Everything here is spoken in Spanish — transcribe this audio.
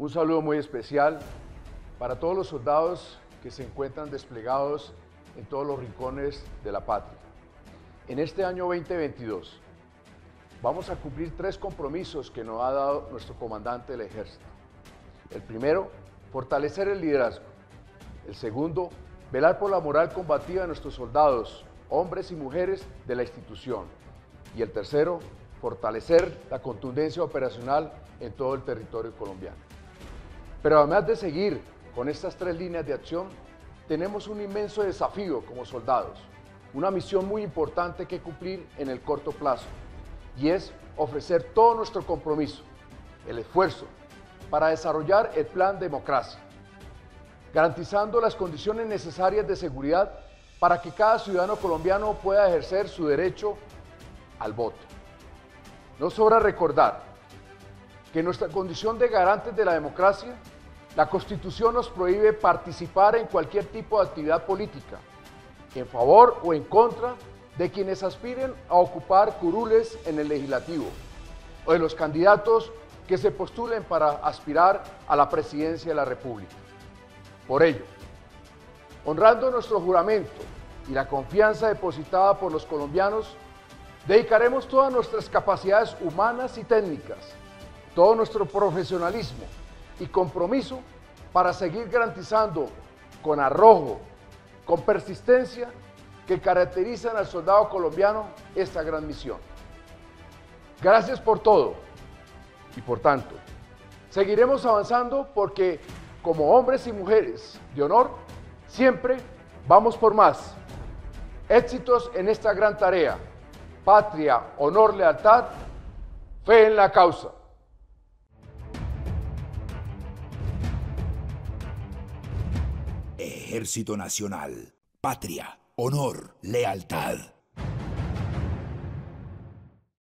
Un saludo muy especial para todos los soldados que se encuentran desplegados en todos los rincones de la patria. En este año 2022 vamos a cumplir tres compromisos que nos ha dado nuestro comandante del Ejército. El primero, fortalecer el liderazgo. El segundo, velar por la moral combativa de nuestros soldados, hombres y mujeres de la institución. Y el tercero, fortalecer la contundencia operacional en todo el territorio colombiano. Pero además de seguir con estas tres líneas de acción, tenemos un inmenso desafío como soldados, una misión muy importante que cumplir en el corto plazo, y es ofrecer todo nuestro compromiso, el esfuerzo, para desarrollar el plan Democracia, garantizando las condiciones necesarias de seguridad para que cada ciudadano colombiano pueda ejercer su derecho al voto. No sobra recordar que en nuestra condición de garantes de la democracia, la Constitución nos prohíbe participar en cualquier tipo de actividad política, en favor o en contra de quienes aspiren a ocupar curules en el legislativo o de los candidatos que se postulen para aspirar a la presidencia de la República. Por ello, honrando nuestro juramento y la confianza depositada por los colombianos, dedicaremos todas nuestras capacidades humanas y técnicas, todo nuestro profesionalismo y compromiso para seguir garantizando con arrojo, con persistencia, que caracterizan al soldado colombiano esta gran misión. Gracias por todo y por tanto. Seguiremos avanzando porque como hombres y mujeres de honor, siempre vamos por más. Éxitos en esta gran tarea. Patria, honor, lealtad, fe en la causa. Ejército Nacional. Patria, honor, lealtad.